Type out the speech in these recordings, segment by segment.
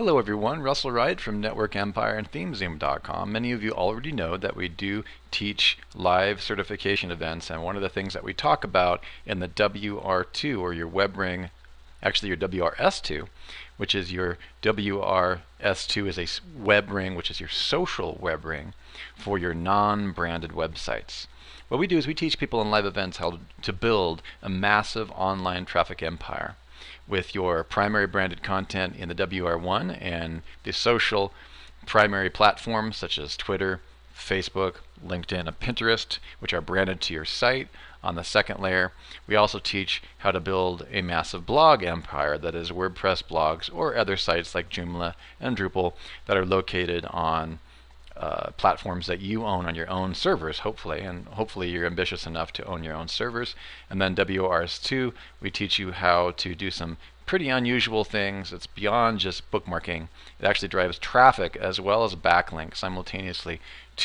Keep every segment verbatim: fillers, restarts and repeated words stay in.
Hello everyone, Russell Wright from Network Empire and Theme Zoom dot com. Many of you already know that we do teach live certification events, and one of the things that we talk about in the W R two, or your web ring, actually your W R S two, which is your W R S two is a web ring, which is your social web ring for your non-branded websites. What we do is we teach people in live events how to build a massive online traffic empire with your primary branded content in the W R one and the social primary platforms such as Twitter, Facebook, LinkedIn, and Pinterest, which are branded to your site. On the second layer, we also teach how to build a massive blog empire, that is WordPress blogs or other sites like Joomla and Drupal that are located on Uh, platforms that you own on your own servers, hopefully, and hopefully you're ambitious enough to own your own servers. And then W R S two, we teach you how to do some pretty unusual things. It's beyond just bookmarking. It actually drives traffic as well as backlinks simultaneously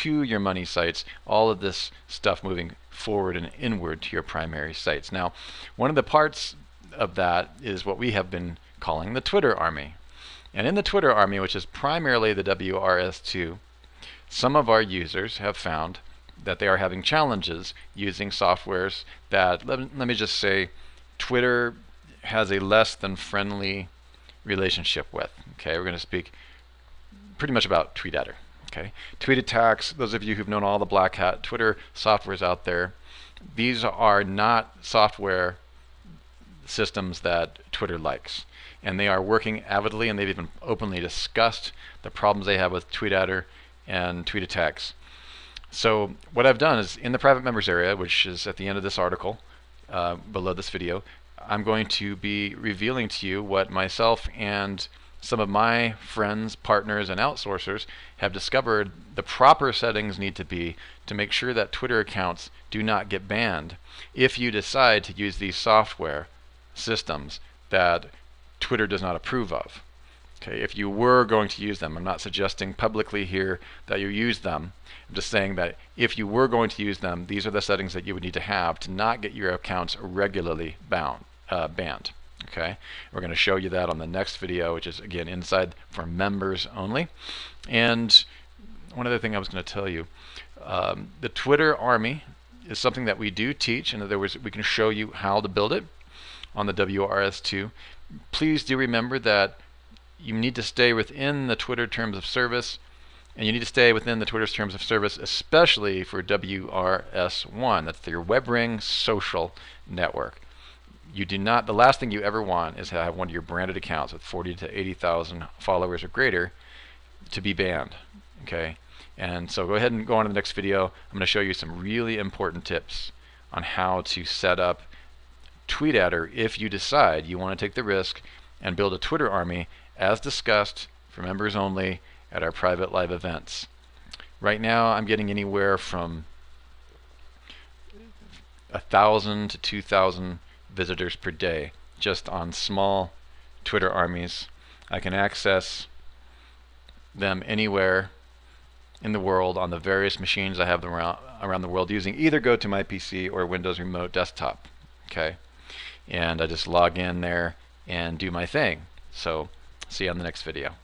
to your money sites, all of this stuff moving forward and inward to your primary sites. Now, one of the parts of that is what we have been calling the Twitter army. And in the Twitter army, which is primarily the W R S two, some of our users have found that they are having challenges using softwares that, let, let me just say, Twitter has a less than friendly relationship with. Okay, we're going to speak pretty much about TweetAttacks. Okay, TweetAttacks, those of you who've known all the black hat Twitter softwares out there, these are not software systems that Twitter likes. And they are working avidly, and they've even openly discussed the problems they have with TweetAttacks and TweetAttacks. So what I've done is, in the private members area, which is at the end of this article, uh, below this video, I'm going to be revealing to you what myself and some of my friends, partners, and outsourcers have discovered the proper settings need to be to make sure that Twitter accounts do not get banned if you decide to use these software systems that Twitter does not approve of. Okay, if you were going to use them, I'm not suggesting publicly here that you use them. I'm just saying that if you were going to use them, these are the settings that you would need to have to not get your accounts regularly bound, uh, banned. Okay, we're going to show you that on the next video, which is again inside for members only. And one other thing I was going to tell you, um, the Twitter army is something that we do teach. In other words, we can show you how to build it on the W R S two. Please do remember that you need to stay within the Twitter terms of service, and you need to stay within the Twitter's terms of service, especially for W R S one. That's your web ring social network. You do not, the last thing you ever want is to have one of your branded accounts with forty to eighty thousand followers or greater to be banned. Okay, and so go ahead and go on to the next video. I'm going to show you some really important tips on how to set up TweetAttacks if you decide you want to take the risk and build a Twitter army, as discussed for members only at our private live events. Right now I'm getting anywhere from a thousand to two thousand visitors per day just on small Twitter armies. I can access them anywhere in the world on the various machines I have them around, around the world using either GoToMyPC or Windows Remote Desktop. Okay, and I just log in there and do my thing. So see you on the next video.